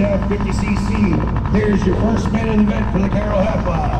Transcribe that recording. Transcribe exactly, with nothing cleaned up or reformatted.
Sub fifty C C. Here's your first man in the event for the Caro Half Mile.